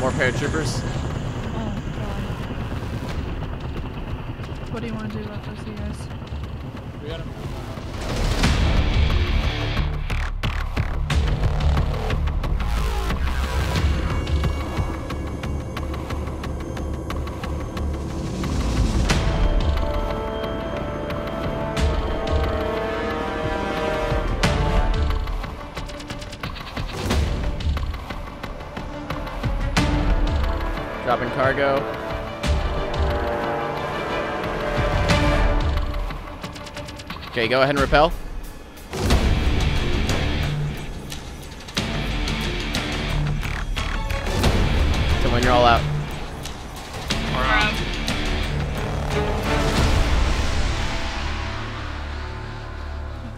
More paratroopers. Oh god. What do you want to do about those guys? We got him. Dropping cargo. Okay, go ahead and rappel. So when you're all out. All right.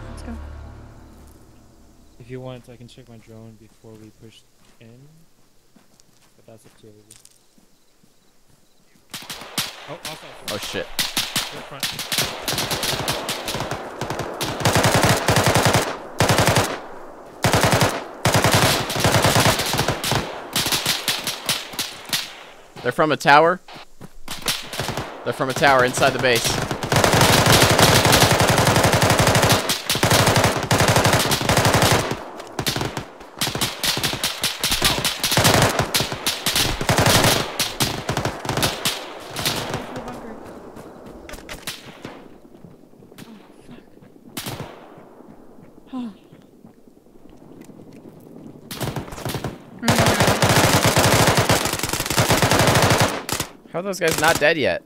Let's go. If you want, I can check my drone before we push in. But that's up to you. Oh, oh shit. Right front. They're from a tower. They're from a tower inside the base. How are those guys not dead yet?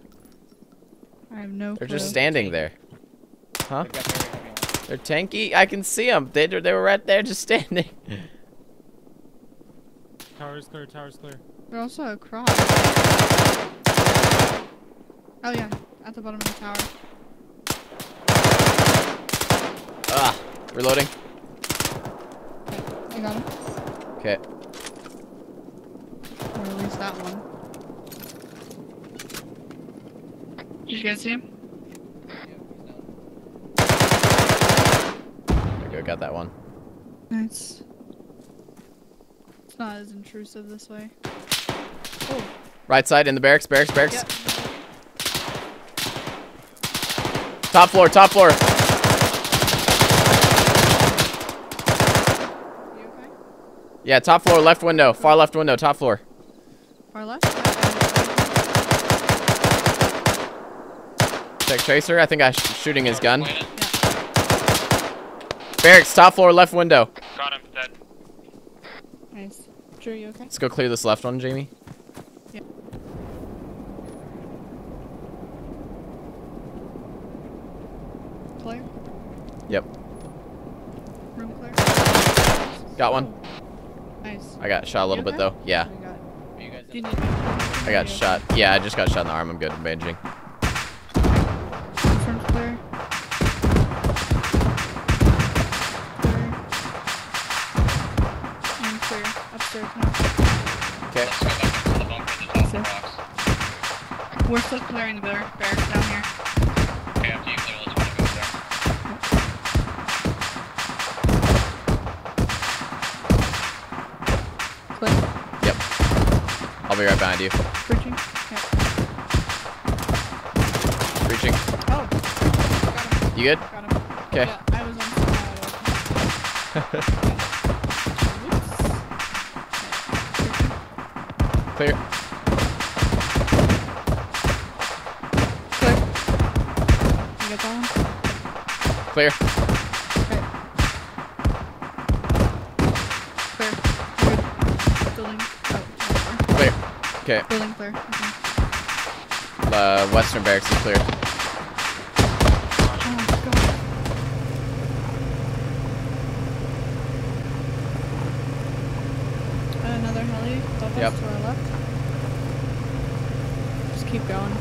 I have no clue. They're just standing there. Huh? They're tanky? I can see them. They were right there just standing. Tower's clear, tower's clear. They're also across. Oh yeah, at the bottom of the tower. Ah, reloading. Okay, I got him. Okay. Or at least that one. Did you guys see him? There we go, got that one. Nice. It's not as intrusive this way. Oh. Right side in the barracks, barracks. Yep. Top floor, top floor. You okay? Yeah, top floor, left window, far left window, top floor. Far left? Tracer, I think I'm shooting his gun. Yeah. Barracks, top floor, left window. Got him, dead. Nice. Drew, you okay? Let's go clear this left one, Jamie. Yeah. Clear? Yep. Room clear? Got one. Nice. I got shot a little bit, though. Yeah. I got shot. Yeah, I just got shot in the arm. I'm good. I'm bandaging. Okay. We're still clearing the barracks down here. Okay, after you clear, let's go there. Click. Yep. I'll be right behind you. Breaching? Okay. Breaching. Oh. Got him. You good? Got him. Okay. Yeah, I was on the side. Clear. Clear. You get that one? Clear. Okay. Clear. Good. Building. Oh, clear. Clear. Okay. Building clear. Okay. Western barracks is clear. Yep. To our left. Just keep going.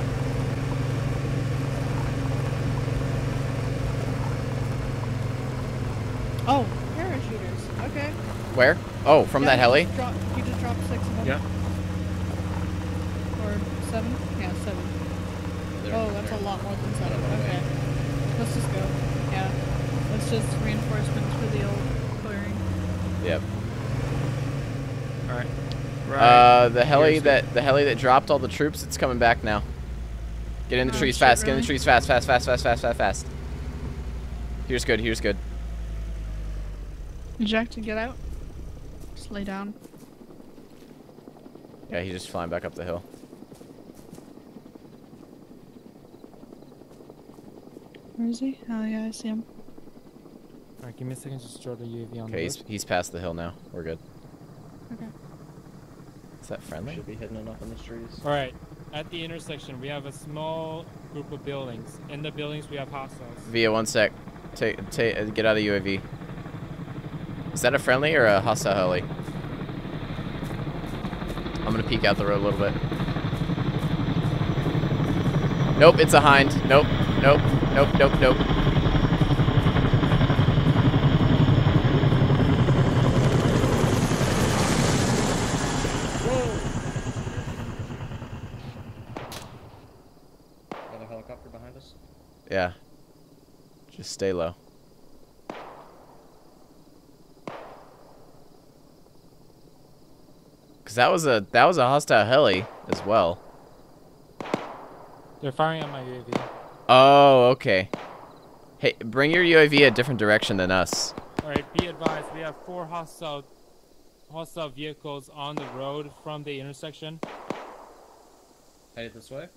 Oh, parachuters. Okay. Where? Oh, from that heli? You just dropped 6 of them. Yeah. Or 7? Yeah, 7. They're, that's a lot more than 7. Okay. Let's just go. Yeah. Let's just reinforcements for the old clearing. Yep. All right. Right. The heli that dropped all the troops, it's coming back now. Get in the trees fast. Really? Get in the trees fast, fast. Here's good. Here's good. Eject, get out. Just lay down. Yeah, he's just flying back up the hill. Where is he? Oh yeah, I see him. Alright, give me a second to destroy the UAV on the road. Okay, he's past the hill now. We're good. Okay. Is that friendly? We should be hidden up in the trees. Alright, at the intersection, we have a small group of buildings. In the buildings, we have hostiles. Via, one sec. Get out of UAV. Is that a friendly or a hostile heli? I'm gonna peek out the road a little bit. Nope, it's a hind. Nope, nope, nope, nope, nope. Whoa. Another helicopter behind us? Yeah. Just stay low. That was a hostile heli as well. They're firing on my UAV. Oh, okay. Hey, bring your UAV a different direction than us. All right, be advised. We have four hostile vehicles on the road from the intersection. Headed this way.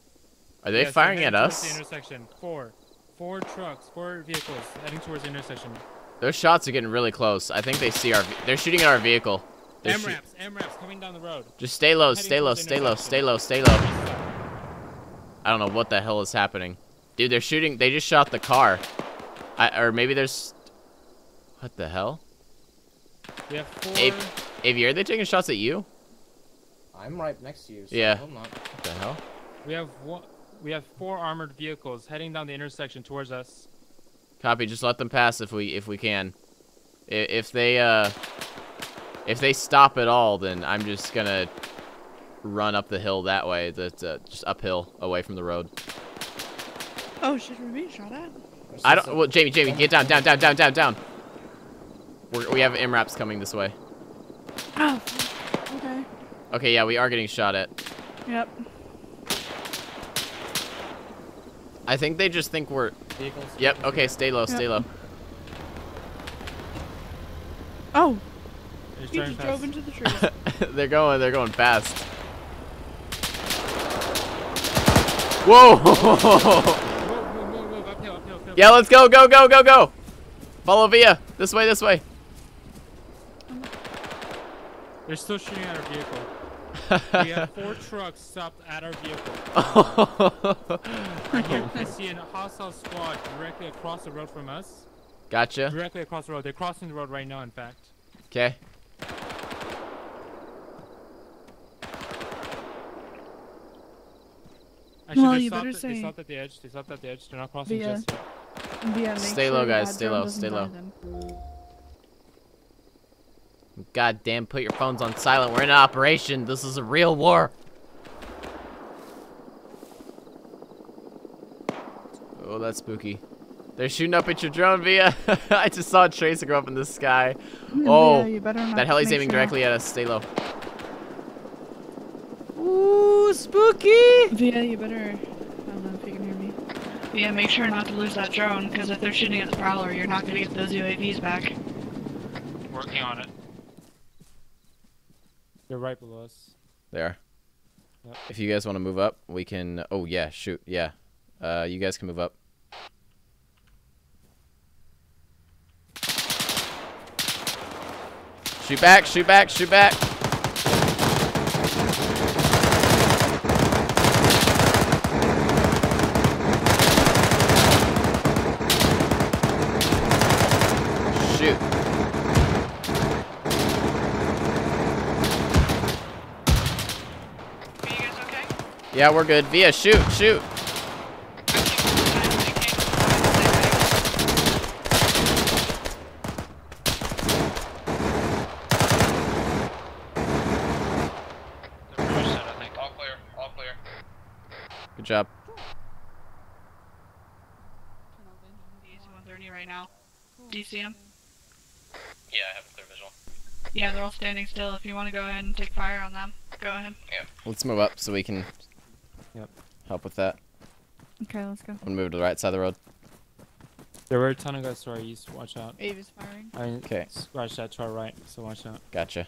Are they firing at us? The intersection. Four trucks, four vehicles heading towards the intersection. Their shots are getting really close. I think they see our. They're shooting at our vehicle. MRAPs coming down the road. Just stay low, stay low, stay low, stay low, stay low. I don't know what the hell is happening. Dude, they're shooting. They just shot the car. Or maybe there's... What the hell? We have four... Avier, are they taking shots at you? I'm right next to you, so yeah. I'm not. What the hell? We have four armored vehicles heading down the intersection towards us. Copy, just let them pass if we can. If they stop at all, then I'm just gonna run up the hill that way. That's just uphill, away from the road. Oh, should we be shot at? I don't. Well, Jamie, get down, down. We have MRAPs coming this way. Oh. Okay. Okay, yeah, we are getting shot at. Yep. I think they just think we're. Vehicles. Yep. Okay, stay low, stay low. Oh. You just drove into the trees. They're going fast. Whoa! Move, uphill, uphill, uphill. Yeah, let's go! Follow Via! This way! They're still shooting at our vehicle. We have four trucks stopped at our vehicle. Right here, I see a hostile squad directly across the road from us. Gotcha. Directly across the road. They're crossing the road right now, in fact. Okay. Actually, well, you better say. They stopped at the edge. They're not crossing just yet. Stay low, guys. Stay low. Stay low. Goddamn! Put your phones on silent. We're in an operation. This is a real war. Oh, that's spooky. They're shooting up at your drone, Via. I just saw a tracer go up in the sky. Oh, yeah, that heli's aiming directly at us. Stay low. Ooh, spooky! Via, you better... I don't know if you can hear me. Via, make sure not to lose that drone, because if they're shooting at the Prowler, you're not going to get those UAVs back. Working on it. They're right below us. They are. Yep. If you guys want to move up, we can... Oh, yeah, shoot, yeah. You guys can move up. Shoot back, shoot back, shoot back. Shoot. Are you guys okay? Yeah, we're good. Via, shoot, shoot. Good job. Do you see them? Yeah, I have a clear visual. Yeah, they're all standing still. If you want to go ahead and take fire on them, go ahead. Yeah. Let's move up so we can help with that. Okay, let's go. I'm gonna move to the right side of the road. There were a ton of guys to our east, watch out. Abe is firing. Okay. Scratch that to our right, so watch out. Gotcha.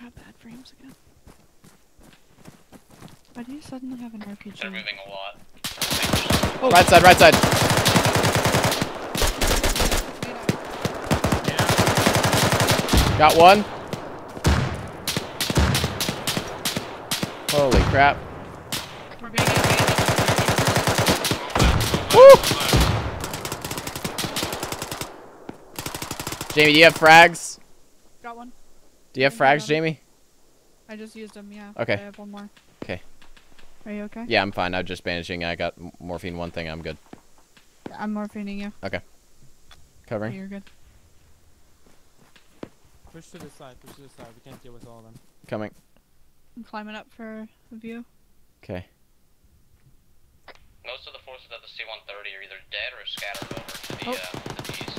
Got bad frames again. Why do you suddenly have an RPG? They're moving a lot. Oh. Right side, right side! Yeah. Got one. Holy crap. We're being engaged. Woo! Jamie, do you have frags? Got one. Do you have frags, Jamie? I just used them, yeah. Okay. I have one more. Okay. Are you okay? Yeah, I'm fine. I'm just bandaging. I got morphine one thing. I'm good. I'm morphining you. Okay. Covering. You're good. Push to the side. Push to the side. We can't deal with all of them. Coming. I'm climbing up for a view. Okay. Most of the forces at the C-130 are either dead or scattered over to the east.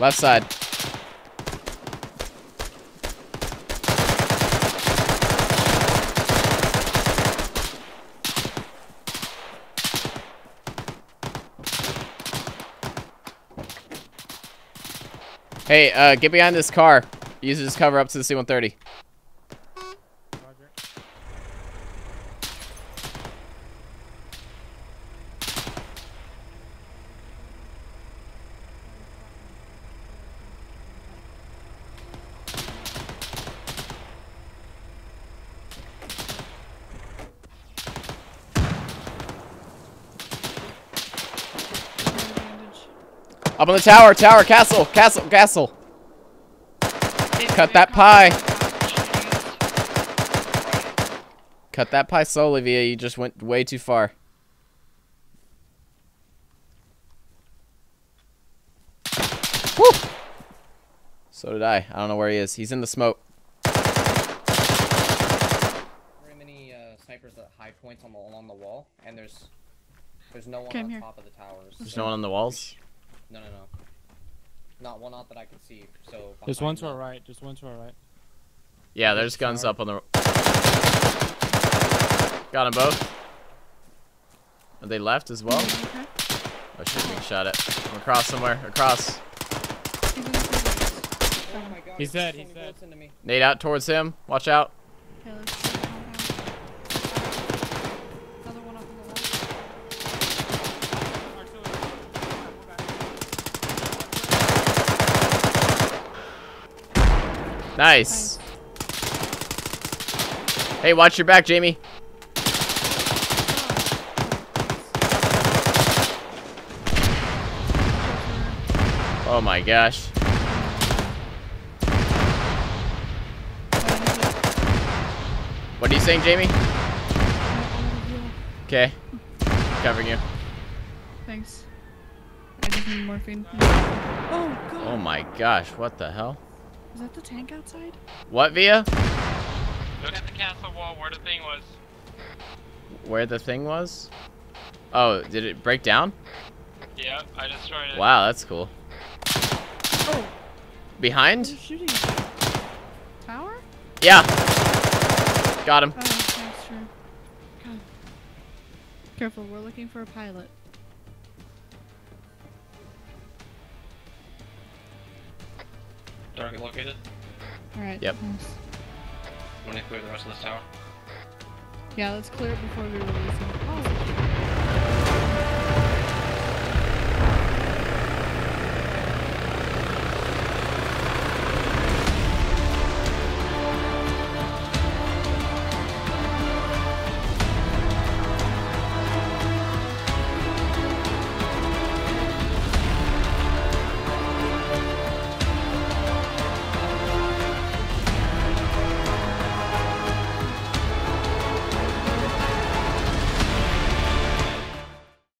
Left side. Hey, get behind this car. Use it as cover up to the C-130. Up on the tower, castle, castle. Cut that pie. Cut that pie slowly, Via. You just went way too far. Woo! So did I. I don't know where he is. He's in the smoke. Very many snipers at high points on the, along the wall, and there's no one on top of the towers. There's no one on the walls? No, no, no. Not one out that I can see, so... There's one to our right, there's one to our right. Yeah, there's guns up on the... Got them both. Are they left as well? Okay. I should have been shot at. I'm across somewhere, across. Oh my God, he's dead, he's dead. Nade out towards him, watch out. Okay, let's see. Another one up on the left. Nice. Hey, watch your back, Jamie. Oh my gosh. What are you saying, Jamie? Okay. Covering you. Thanks. I just need morphine. Oh, God. Oh my gosh, what the hell? Is that the tank outside? What, Via? Look at the castle wall where the thing was. Where the thing was? Oh, did it break down? Yeah, I destroyed it. Wow, that's cool. Oh. Behind? They're shooting. Tower? Yeah. Got him. Oh, that's true. God. Careful, we're looking for a pilot. Target located. Alright. Yep. Nice. Want to clear the rest of this tower? Yeah, let's clear it before we release it.